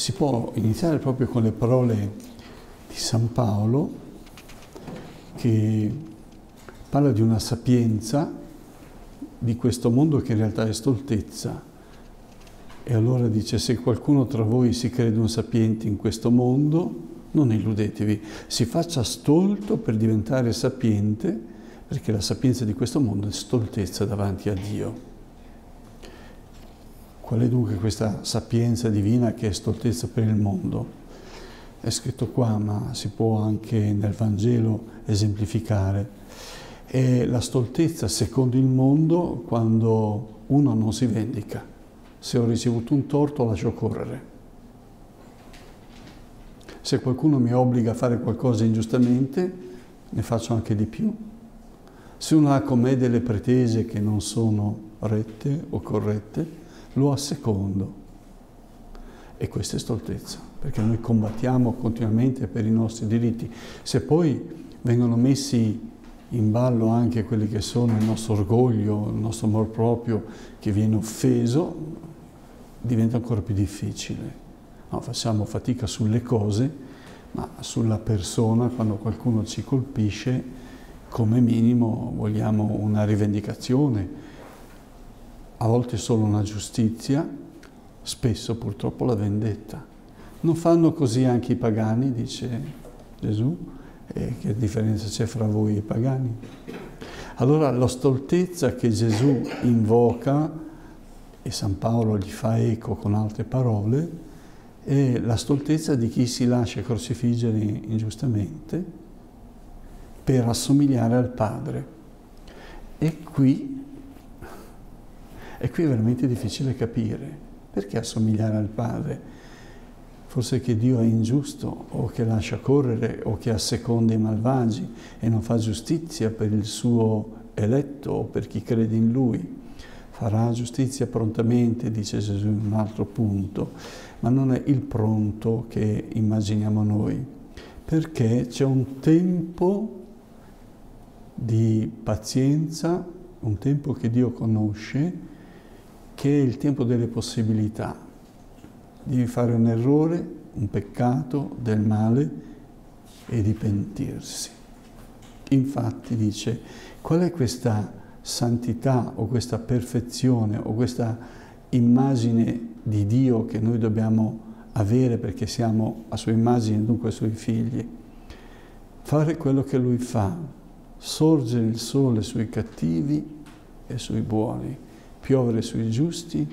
si può iniziare proprio con le parole di San Paolo, che parla di una sapienza di questo mondo che in realtà è stoltezza. E allora dice: se qualcuno tra voi si crede un sapiente in questo mondo, non illudetevi, si faccia stolto per diventare sapiente, perché la sapienza di questo mondo è stoltezza davanti a Dio. Qual è dunque questa sapienza divina che è stoltezza per il mondo? È scritto qua, ma si può anche nel Vangelo esemplificare. È la stoltezza secondo il mondo quando uno non si vendica. Se ho ricevuto un torto, lascio correre. Se qualcuno mi obbliga a fare qualcosa ingiustamente, ne faccio anche di più. Se uno ha con me delle pretese che non sono rette o corrette, lo assecondo. E questa è stoltezza, perché noi combattiamo continuamente per i nostri diritti. Se poi vengono messi in ballo anche quelli che sono il nostro orgoglio, il nostro amor proprio, che viene offeso, diventa ancora più difficile. No, facciamo fatica sulle cose, ma sulla persona, quando qualcuno ci colpisce, come minimo vogliamo una rivendicazione, a volte solo una giustizia, spesso purtroppo la vendetta. Non fanno così anche i pagani, dice Gesù? E che differenza c'è fra voi e i pagani? Allora la stoltezza che Gesù invoca, e San Paolo gli fa eco con altre parole, è la stoltezza di chi si lascia crocifiggere ingiustamente per assomigliare al Padre. E qui è veramente difficile capire perché assomigliare al Padre. Forse che Dio è ingiusto, o che lascia correre, o che asseconda i malvagi e non fa giustizia per il suo eletto o per chi crede in Lui. Farà giustizia prontamente, dice Gesù in un altro punto, ma non è il pronto che immaginiamo noi, perché c'è un tempo di pazienza, un tempo che Dio conosce, che è il tempo delle possibilità di fare un errore, un peccato, del male e di pentirsi. Infatti dice: qual è questa santità o questa perfezione o questa immagine di Dio che noi dobbiamo avere, perché siamo a sua immagine, dunque suoi figli? Fare quello che Lui fa, sorgere il sole sui cattivi e sui buoni, piovere sui giusti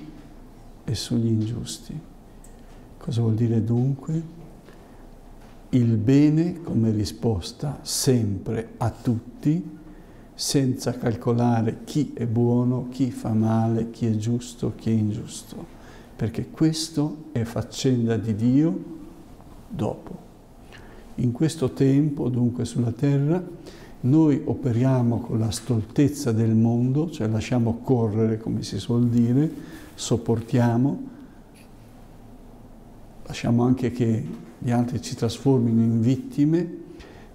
e sugli ingiusti. Cosa vuol dire dunque? Il bene come risposta sempre a tutti, senza calcolare chi è buono, chi fa male, chi è giusto, chi è ingiusto, perché questo è faccenda di Dio dopo. In questo tempo, dunque, sulla terra, noi operiamo con la stoltezza del mondo, cioè lasciamo correre, come si suol dire, sopportiamo, lasciamo anche che gli altri ci trasformino in vittime,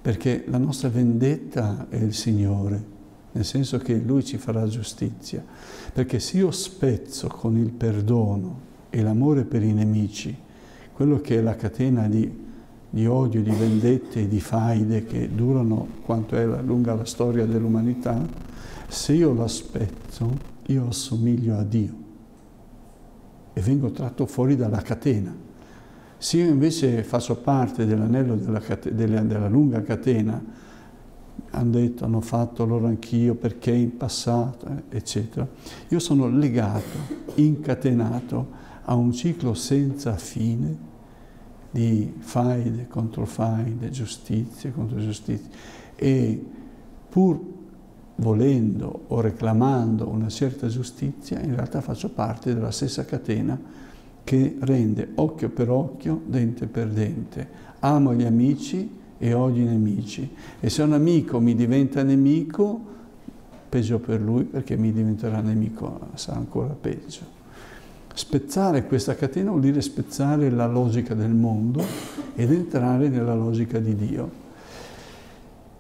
perché la nostra vendetta è il Signore, nel senso che Lui ci farà giustizia. Perché se io spezzo con il perdono e l'amore per i nemici quello che è la catena di odio, di vendette, di faide che durano quanto è lunga la storia dell'umanità, se io la spezzo, io assomiglio a Dio e vengo tratto fuori dalla catena. Se io invece faccio parte dell'anello della lunga catena, hanno detto, hanno fatto, loro anch'io, perché in passato, eccetera, io sono legato, incatenato a un ciclo senza fine di faide contro faide, giustizie contro giustizie, e pur volendo o reclamando una certa giustizia, in realtà faccio parte della stessa catena che rende occhio per occhio, dente per dente. Amo gli amici e odio i nemici, e se un amico mi diventa nemico, peggio per lui, perché mi diventerà nemico, sarà ancora peggio. Spezzare questa catena vuol dire spezzare la logica del mondo ed entrare nella logica di Dio.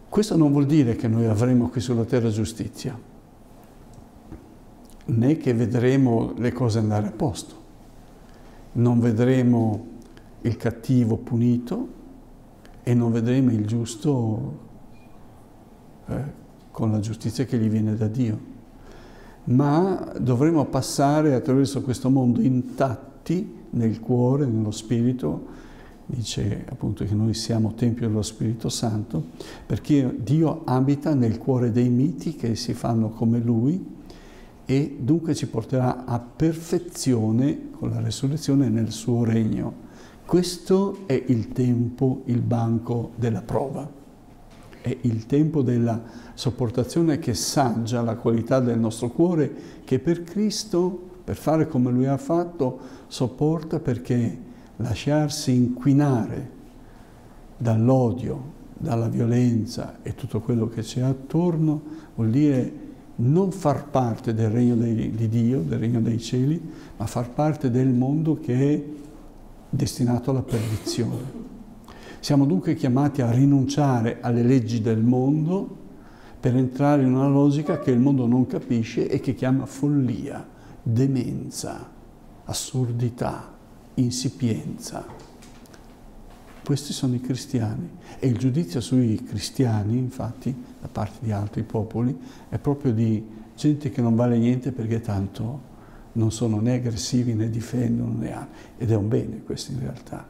Questo non vuol dire che noi avremo qui sulla terra giustizia, né che vedremo le cose andare a posto, non vedremo il cattivo punito e non vedremo il giusto con la giustizia che gli viene da Dio. Ma dovremo passare attraverso questo mondo intatti nel cuore, nello spirito. Dice appunto che noi siamo Tempio dello Spirito Santo, perché Dio abita nel cuore dei miti che si fanno come Lui e dunque ci porterà a perfezione con la resurrezione nel suo regno. Questo è il tempo, il banco della prova, è il tempo della sopportazione che saggia la qualità del nostro cuore, che per Cristo, per fare come Lui ha fatto, sopporta, perché lasciarsi inquinare dall'odio, dalla violenza e tutto quello che c'è attorno vuol dire non far parte del regno di Dio, del regno dei cieli, ma far parte del mondo che è destinato alla perdizione. Siamo dunque chiamati a rinunciare alle leggi del mondo per entrare in una logica che il mondo non capisce e che chiama follia, demenza, assurdità, insipienza. Questi sono i cristiani, e il giudizio sui cristiani, infatti, da parte di altri popoli, è proprio di gente che non vale niente, perché tanto non sono né aggressivi né difendono né altro. Ed è un bene questo in realtà,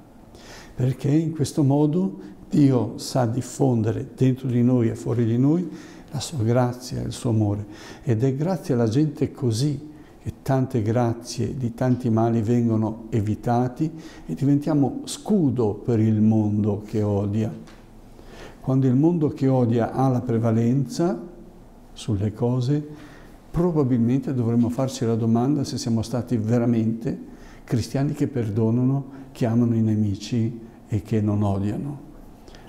perché in questo modo Dio sa diffondere dentro di noi e fuori di noi la sua grazia e il suo amore, ed è grazie alla gente così che tante grazie di tanti mali vengono evitati e diventiamo scudo per il mondo che odia. Quando il mondo che odia ha la prevalenza sulle cose, probabilmente dovremmo farci la domanda se siamo stati veramente cristiani che perdonano, che amano i nemici e che non odiano.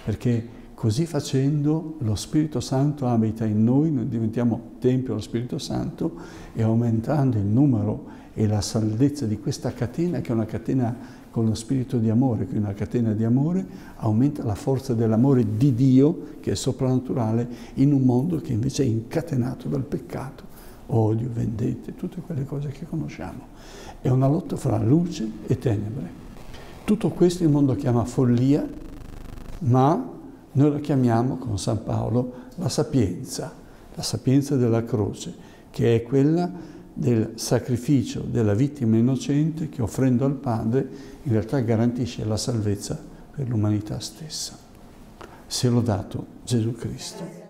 Perché così facendo lo Spirito Santo abita in noi diventiamo Tempio dello Spirito Santo, e aumentando il numero e la saldezza di questa catena, che è una catena con lo spirito di amore, che è una catena di amore, aumenta la forza dell'amore di Dio, che è soprannaturale, in un mondo che invece è incatenato dal peccato, odio, vendette, tutte quelle cose che conosciamo. È una lotta fra luce e tenebre. Tutto questo il mondo chiama follia, ma noi la chiamiamo, con San Paolo, la sapienza della croce, che è quella del sacrificio della vittima innocente che, offrendo al Padre, in realtà garantisce la salvezza per l'umanità stessa. Se l'ha dato Gesù Cristo.